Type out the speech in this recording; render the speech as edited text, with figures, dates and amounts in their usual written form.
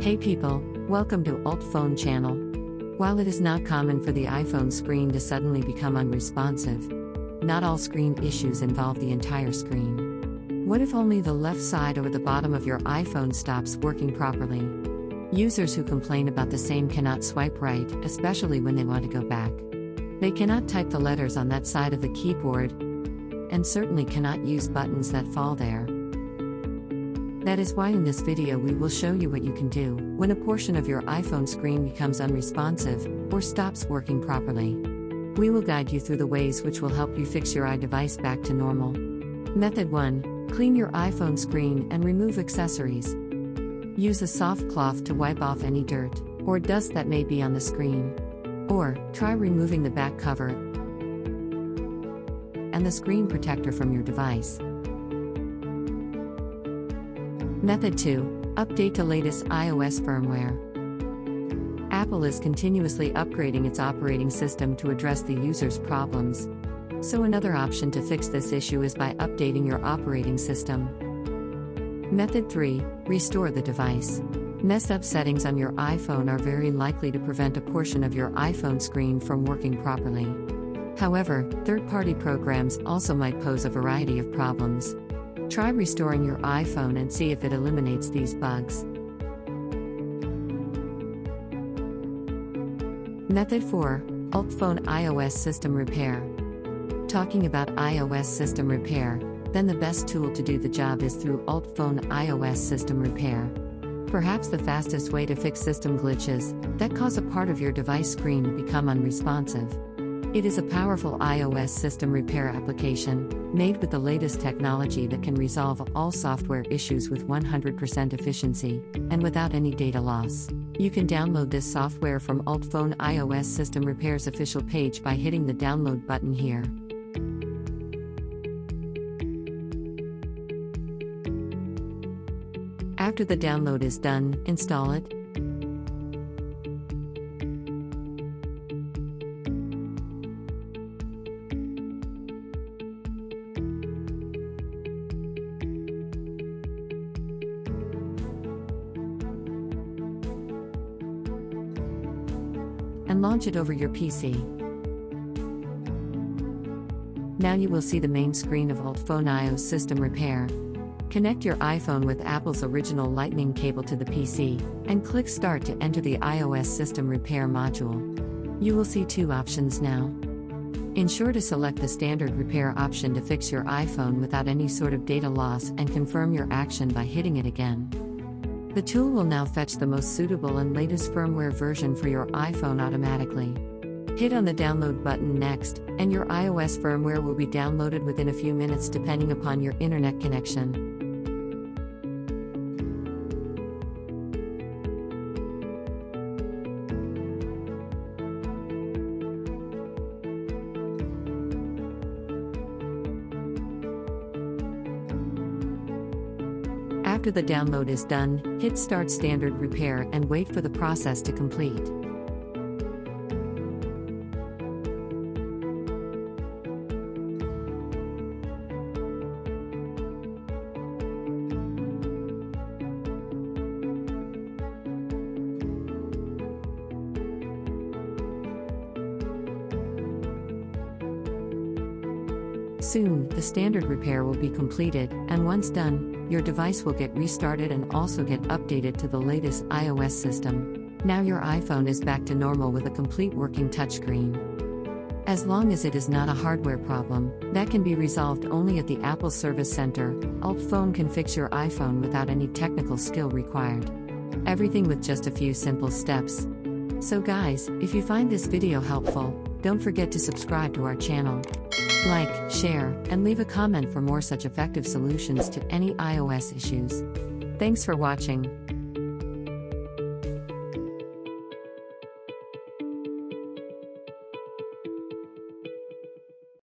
Hey people, welcome to UltFone channel. While it is not common for the iPhone screen to suddenly become unresponsive, not all screen issues involve the entire screen. What if only the left side or the bottom of your iPhone stops working properly? Users who complain about the same cannot swipe right, especially when they want to go back. They cannot type the letters on that side of the keyboard, and certainly cannot use buttons that fall there. That is why in this video we will show you what you can do when a portion of your iPhone screen becomes unresponsive or stops working properly. We will guide you through the ways which will help you fix your iDevice back to normal. Method 1. Clean your iPhone screen and remove accessories. Use a soft cloth to wipe off any dirt or dust that may be on the screen. Or, try removing the back cover and the screen protector from your device. Method 2. Update to latest iOS firmware. Apple is continuously upgrading its operating system to address the user's problems. So another option to fix this issue is by updating your operating system. Method 3. Restore the device. Messed up settings on your iPhone are very likely to prevent a portion of your iPhone screen from working properly. However, third-party programs also might pose a variety of problems. Try restoring your iPhone and see if it eliminates these bugs. Method 4. UltFone iOS System Repair. Talking about iOS System Repair, then the best tool to do the job is through UltFone iOS System Repair. Perhaps the fastest way to fix system glitches that cause a part of your device screen to become unresponsive. It is a powerful iOS system repair application, made with the latest technology that can resolve all software issues with 100% efficiency, and without any data loss. You can download this software from UltFone iOS System Repair's official page by hitting the download button here. After the download is done, install it. And launch it over your PC. Now you will see the main screen of UltFone iOS System Repair. Connect your iPhone with Apple's original Lightning cable to the PC, and click Start to enter the iOS System Repair module. You will see two options now. Ensure to select the standard repair option to fix your iPhone without any sort of data loss and confirm your action by hitting it again. The tool will now fetch the most suitable and latest firmware version for your iPhone automatically. Hit on the download button next, and your iOS firmware will be downloaded within a few minutes depending upon your internet connection. After the download is done, hit Start Standard Repair and wait for the process to complete. Soon, the standard repair will be completed, and once done, your device will get restarted and also get updated to the latest iOS system. Now your iPhone is back to normal with a complete working touchscreen. As long as it is not a hardware problem, that can be resolved only at the Apple Service Center, UltFone can fix your iPhone without any technical skill required. Everything with just a few simple steps. So guys, if you find this video helpful, don't forget to subscribe to our channel. Like, share, and leave a comment for more such effective solutions to any iOS issues. Thanks for watching.